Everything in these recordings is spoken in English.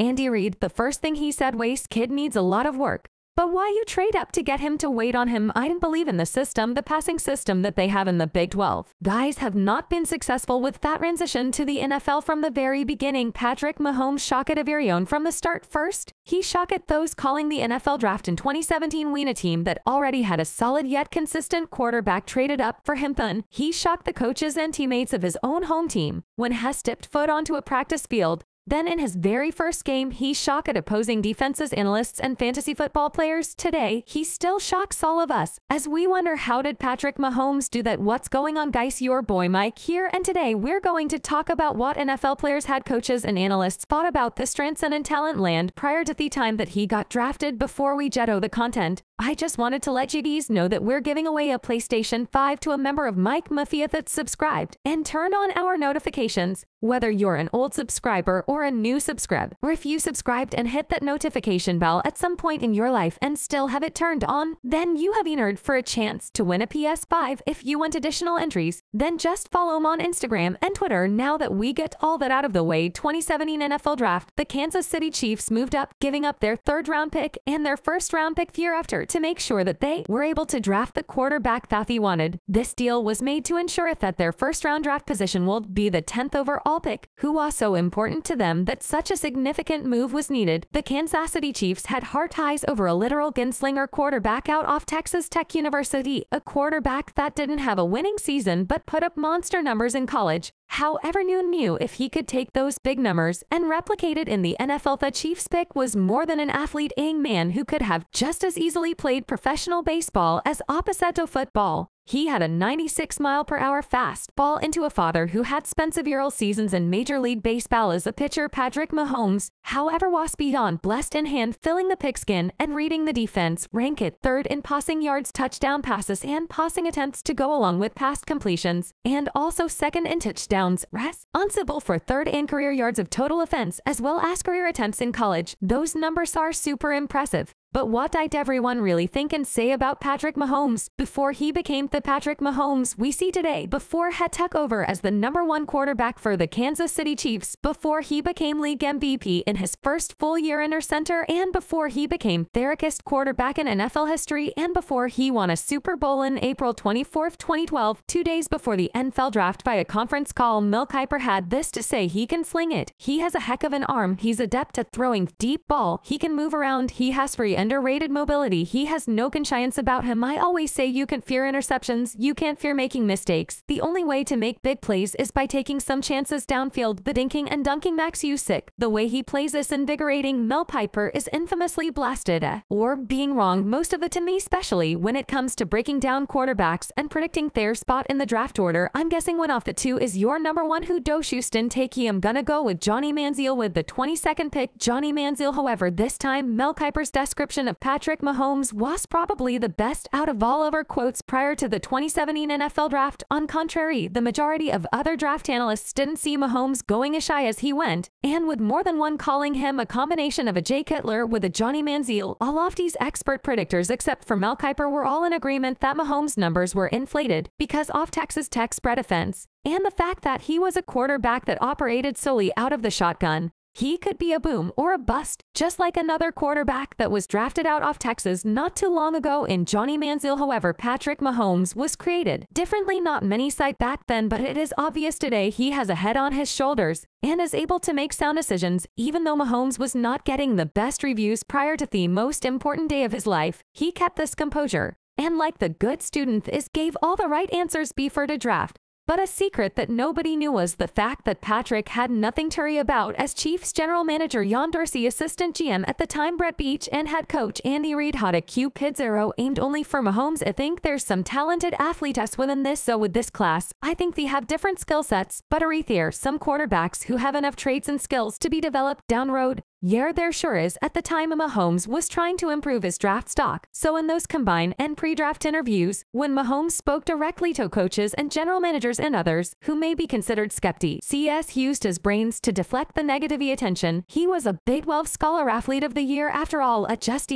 Andy Reid, the first thing he said, Waste kid needs a lot of work. But why you trade up to get him to wait on him? I don't believe in the system, the passing system that they have in the Big 12. Guys have not been successful with that transition to the NFL from the very beginning. Patrick Mahomes shocked everyone from the start. First, he shocked those calling the NFL draft in 2017 when a team that already had a solid yet consistent quarterback traded up for him. Then, he shocked the coaches and teammates of his own home team when he stepped foot onto a practice field. Then in his very first game, he shocked opposing defenses, analysts, and fantasy football players. Today, he still shocks all of us, as we wonder, how did Patrick Mahomes do that? What's going on, guys? Your boy Mike here, and today we're going to talk about what NFL players, head coaches, and analysts thought about the strengths and talent land prior to the time that he got drafted. Before we jet the content, I just wanted to let you guys know that we're giving away a PlayStation 5 to a member of Mike Mafia that's subscribed and turned on our notifications. Whether you're an old subscriber or a new subscribe, or if you subscribed and hit that notification bell at some point in your life and still have it turned on, then you have entered for a chance to win a PS5. If you want additional entries, then just follow him on Instagram and Twitter. Now that we get all that out of the way, 2017 NFL Draft, the Kansas City Chiefs moved up, giving up their third-round pick and their first-round pick the year after to make sure that they were able to draft the quarterback that they wanted. This deal was made to ensure that their first-round draft position would be the 10th overall pick, who was so important to them that such a significant move was needed. The Kansas City Chiefs had heart ties over a literal gunslinger quarterback out of Texas Tech University, a quarterback that didn't have a winning season but put up monster numbers in college. However, no one knew if he could take those big numbers and replicate it in the NFL. The Chiefs pick was more than an athlete, a man who could have just as easily played professional baseball as opposite to football. He had a 96-mile-per-hour fastball into a father who had spent several seasons in Major League Baseball as a pitcher. Patrick Mahomes, however, was beyond blessed in hand, filling the pigskin and reading the defense, ranked third in passing yards, touchdown passes, and passing attempts to go along with pass completions, and also second in touchdowns, responsible for third in career yards of total offense as well as career attempts in college. Those numbers are super impressive. But what did everyone really think and say about Patrick Mahomes before he became the Patrick Mahomes we see today? Before he took over as the #1 quarterback for the Kansas City Chiefs, before he became league MVP in his first full year under center, and before he became therapist quarterback in NFL history, and before he won a Super Bowl in April 24, 2012, 2 days before the NFL draft, by a conference call, Mel Kiper had this to say: he can sling it. He has a heck of an arm. He's adept at throwing deep ball. He can move around. He has free underrated mobility. He has no conscience about him. I always say you can fear interceptions. You can't fear making mistakes. The only way to make big plays is by taking some chances downfield. The dinking and dunking Max Usyk, the way he plays is invigorating. Mel Kiper is infamously blasted or being wrong most of the time, especially when it comes to breaking down quarterbacks and predicting their spot in the draft order. I'm guessing one off the two is your #1. Who do Houston take? I'm gonna go with Johnny Manziel with the 22nd pick. Johnny Manziel, however, this time Mel Kiper's description of Patrick Mahomes was probably the best out of all of our quotes prior to the 2017 NFL Draft. On contrary, the majority of other draft analysts didn't see Mahomes going as high as he went, and with more than one calling him a combination of a Jay Cutler with a Johnny Manziel. All of these expert predictors except for Mel Kiper were all in agreement that Mahomes' numbers were inflated because of Texas Tech spread offense and the fact that he was a quarterback that operated solely out of the shotgun. He could be a boom or a bust, just like another quarterback that was drafted out of Texas not too long ago in Johnny Manziel. However, Patrick Mahomes was created differently. Not many sight back then, but it is obvious today he has a head on his shoulders and is able to make sound decisions. Even though Mahomes was not getting the best reviews prior to the most important day of his life, he kept this composure, and like the good student is, gave all the right answers before the draft. But a secret that nobody knew was the fact that Patrick had nothing to worry about as Chiefs general manager Jon Dorsey, assistant GM at the time Brett Veach, and head coach Andy Reid had a Cupid's arrow aimed only for Mahomes. I think there's some talented athletes within this, so with this class, I think they have different skill sets, but are there some quarterbacks who have enough traits and skills to be developed down road? Yeah, there sure is. At the time, Mahomes was trying to improve his draft stock. So in those combine and pre-draft interviews, when Mahomes spoke directly to coaches and general managers and others who may be considered skeptics, CS used his brains to deflect the negative attention. He was a Big 12 Scholar Athlete of the Year after all. Just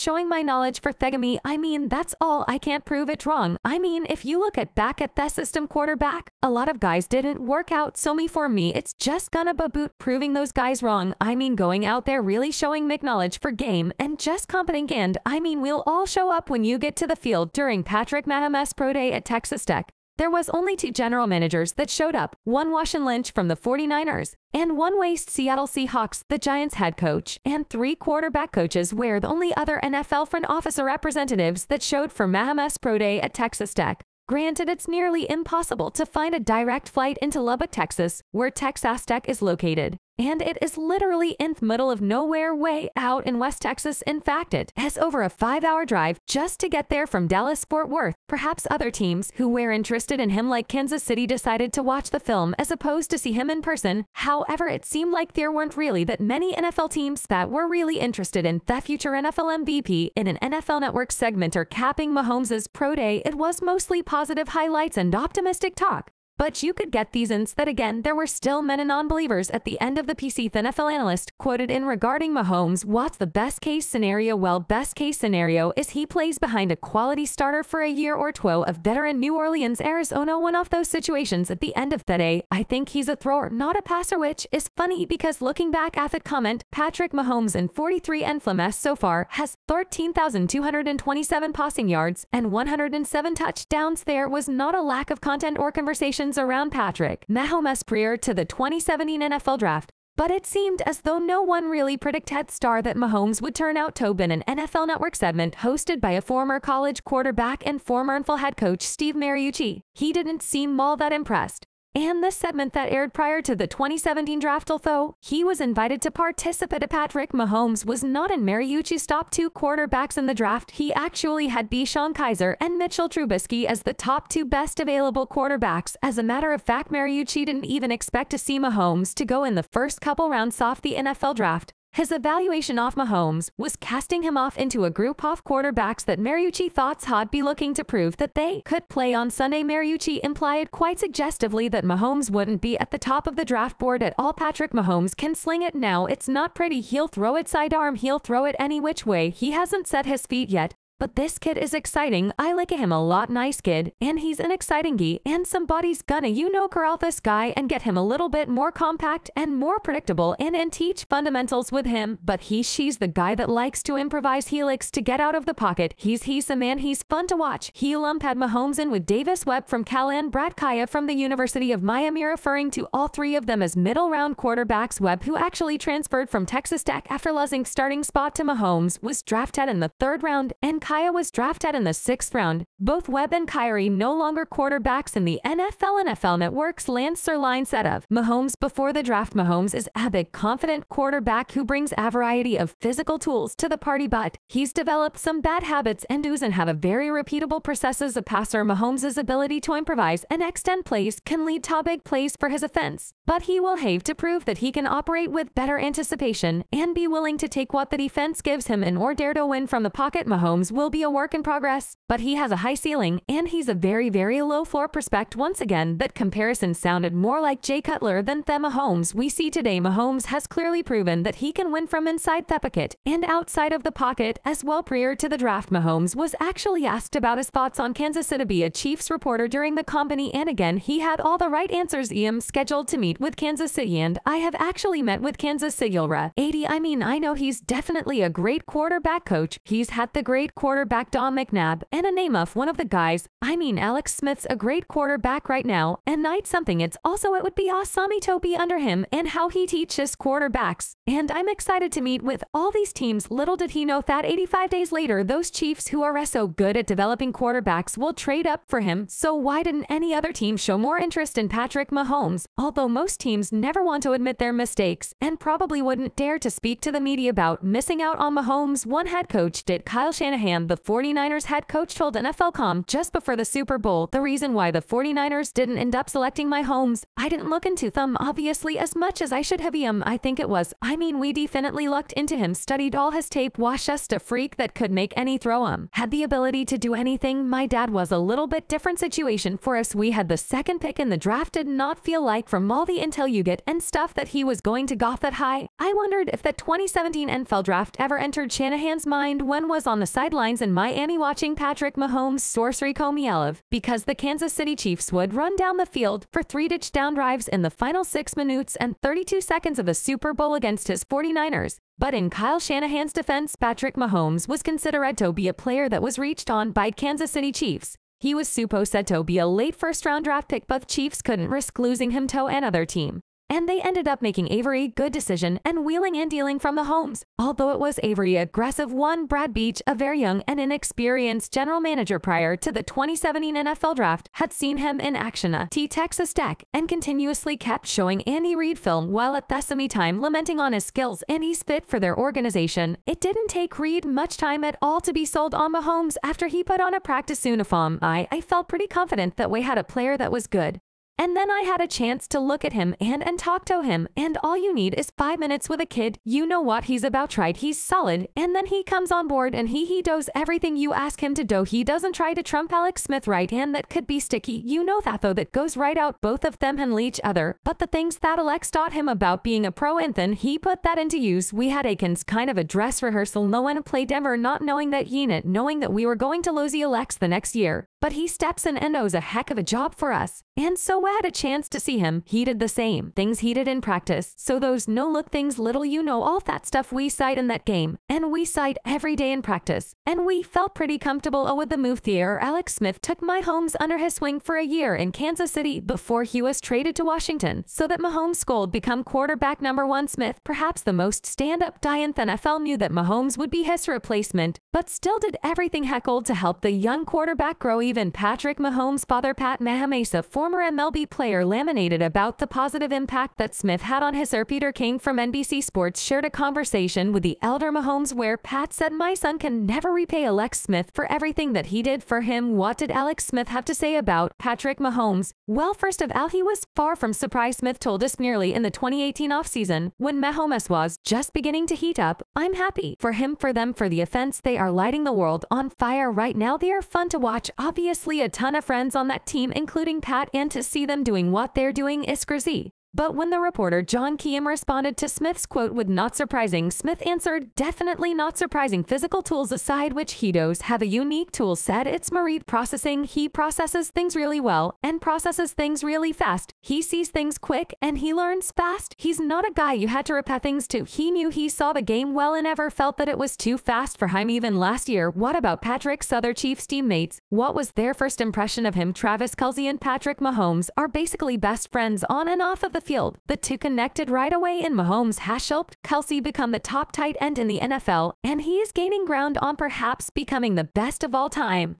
showing my knowledge for Thegami. I mean, that's all. I can't prove it wrong. I mean, if you look at back at the system quarterback, a lot of guys didn't work out. So for me, it's just gonna baboot proving those guys wrong. I mean, going going out there really showing Mick knowledge for game and just competent, and I mean we'll all show up when you get to the field. During Patrick Mahomes' pro day at Texas Tech, there was only 2 general managers that showed up, one Wes Lynch from the 49ers, and one West Seattle Seahawks, the Giants head coach, and 3 quarterback coaches were the only other NFL front office representatives that showed for Mahomes' pro day at Texas Tech. Granted, it's nearly impossible to find a direct flight into Lubbock, Texas, where Texas Tech is located, and it is literally in the middle of nowhere way out in West Texas. In fact, it has over a 5-hour drive just to get there from Dallas-Fort Worth. Perhaps other teams who were interested in him, like Kansas City, decided to watch the film as opposed to see him in person. However, it seemed like there weren't really that many NFL teams that were really interested in the future NFL MVP. In an NFL Network segment or capping Mahomes' pro day, it was mostly positive highlights and optimistic talk. But you could get these hints that again there were still many non-believers at the end of the piece. The NFL analyst quoted in regarding Mahomes, what's the best case scenario? Well, best case scenario is he plays behind a quality starter for a year or 2 of veteran New Orleans, Arizona. One of those situations at the end of the day, I think he's a thrower, not a passer, which is funny because looking back at the comment, Patrick Mahomes in 43 NFLs so far has 13,227 passing yards and 107 touchdowns. There was not a lack of content or conversations around Patrick Mahomes prior to the 2017 NFL draft, but it seemed as though no one really predicted that Mahomes would turn out to be. An NFL Network segment hosted by a former college quarterback and former NFL head coach Steve Mariucci, he didn't seem all that impressed. And this segment that aired prior to the 2017 draft, although he was invited to participate, Patrick Mahomes was not in Mariucci's top 2 quarterbacks in the draft. He actually had DeShaun Kaiser and Mitchell Trubisky as the top 2 best available quarterbacks. As a matter of fact, Mariucci didn't even expect to see Mahomes to go in the first couple rounds off the NFL draft. His evaluation of Mahomes was casting him off into a group of quarterbacks that Mariucci thought would be looking to prove that they could play on Sunday. Mariucci implied quite suggestively that Mahomes wouldn't be at the top of the draft board at all. Patrick Mahomes can sling it now. It's not pretty. He'll throw it sidearm. He'll throw it any which way. He hasn't set his feet yet. But this kid is exciting. I like him a lot. Nice kid. And he's an exciting guy. And somebody's gonna corral this guy and get him a little bit more compact and more predictable and teach fundamentals with him. But she's the guy that likes to improvise. He likes to get out of the pocket. He's a man. He's fun to watch. He lumped Mahomes in with Davis Webb from Cal and Brad Kaya from the University of Miami, referring to all 3 of them as middle-round quarterbacks. Webb, who actually transferred from Texas Tech after losing starting spot to Mahomes, was drafted in the 3rd round, and Kaya was drafted in the 6th round. Both Webb and Kyrie no longer quarterbacks in the NFL. NFL Network's Lance Zierlein said of Mahomes before the draft, Mahomes is a big, confident quarterback who brings a variety of physical tools to the party, but he's developed some bad habits and does have a very repeatable process as a passer. Mahomes' ability to improvise and extend plays can lead to big plays for his offense, but he will have to prove that he can operate with better anticipation and be willing to take what the defense gives him in order to win from the pocket. Mahomes will be a work in progress, but he has a high ceiling and he's a very, very low floor prospect. Once again, that comparison sounded more like Jay Cutler than the Mahomes we see today. Mahomes has clearly proven that he can win from inside the pocket and outside of the pocket as well. Prior to the draft, Mahomes was actually asked about his thoughts on Kansas City by a Chiefs reporter during the company, and again, he had all the right answers. I'm scheduled to meet with Kansas City, and I have actually met with Kansas City already. I mean, I know he's definitely a great quarterback coach. He's had the great quarterback Don McNabb and a name of one of the guys. I mean, Alex Smith's a great quarterback right now, and I'd something. It's also it would be awesome to be under him and how he teaches quarterbacks. And I'm excited to meet with all these teams. Little did he know that 85 days later, those Chiefs who are so good at developing quarterbacks will trade up for him. So why didn't any other team show more interest in Patrick Mahomes? Although most teams never want to admit their mistakes and probably wouldn't dare to speak to the media about missing out on Mahomes. One head coach did. Kyle Shanahan, the 49ers head coach, told NFL.com just before the Super Bowl, the reason why the 49ers didn't end up selecting Mahomes, I didn't look into them obviously as much as I should have. I think it was, I mean, we definitely lucked into him, studied all his tape, watched us, a freak that could make any throw, had the ability to do anything. My dad was a little bit different situation for us. We had the 2nd pick in the draft. Did not feel like from all the intel you get and stuff that he was going to go that high. I wondered if the 2017 NFL draft ever entered Shanahan's mind when was on the sideline sidelines in Miami watching Patrick Mahomes' sorcery Komielev, because the Kansas City Chiefs would run down the field for three touchdown drives in the final 6 minutes and 32 seconds of the Super Bowl against his 49ers. But in Kyle Shanahan's defense, Patrick Mahomes was considered to be a player that was reached on by Kansas City Chiefs. He was supposed to be a late first-round draft pick, but Chiefs couldn't risk losing him to another team. And they ended up making a good decision and wheeling and dealing from the Mahomes, although it was a aggressive one. Brad Veach, a very young and inexperienced general manager prior to the 2017 NFL Draft, had seen him in action at Texas Tech and continuously kept showing Andy Reid film while at the same time lamenting on his skills and his fit for their organization. It didn't take Reid much time at all to be sold on Mahomes after he put on a practice uniform. I felt pretty confident that we had a player that was good. And then I had a chance to look at him and talk to him, and all you need is 5 minutes with a kid. You know what he's about, right? He's solid, and then he comes on board and he does everything you ask him to do. He doesn't try to trump Alex Smith, right? And that could be sticky. You know that, though. That goes right out. Both of them handle each other. But the things that Alex taught him about being a pro, and then he put that into use. We had Akins kind of a dress rehearsal, no one played Denver, not knowing that unit, knowing that we were going to lose Alex the next year. But he steps in and does a heck of a job for us. And so we had a chance to see him. He did the same things he did in practice. So those no-look things, little you know, all that stuff we sight in that game. And we sight every day in practice. And we felt pretty comfortable with the move there. Alex Smith took Mahomes under his wing for a year in Kansas City before he was traded to Washington, so that Mahomes could become quarterback #1 Smith, perhaps the most stand-up guy in the NFL, knew that Mahomes would be his replacement, but still did everything heckled to help the young quarterback grow. Even Patrick Mahomes' father, Pat Mahomes, a former MLB player, laminated about the positive impact that Smith had on his. Peter King from NBC Sports shared a conversation with the elder Mahomes where Pat said, "My son can never repay Alex Smith for everything that he did for him." What did Alex Smith have to say about Patrick Mahomes? Well, first of all, he was far from surprised. Smith told us nearly in the 2018 offseason, when Mahomes was just beginning to heat up, "I'm happy for him, for them, for the offense. They are lighting the world on fire right now. They are fun to watch. Obviously a ton of friends on that team, including Pat, and to see them doing what they're doing is crazy." But when the reporter John Keem responded to Smith's quote with "not surprising," Smith answered, "Definitely not surprising. Physical tools aside, which he does have a unique tool set, it's Marit processing. He processes things really well and processes things really fast. He sees things quick and he learns fast. He's not a guy you had to repeat things to. He knew he saw the game well and never felt that it was too fast for him even last year." What about Patrick's other Chiefs teammates? What was their first impression of him? Travis Kelce and Patrick Mahomes are basically best friends on and off of the field. The two connected right away, and Mahomes has helped Kelce become the top tight end in the NFL, and he is gaining ground on perhaps becoming the best of all time.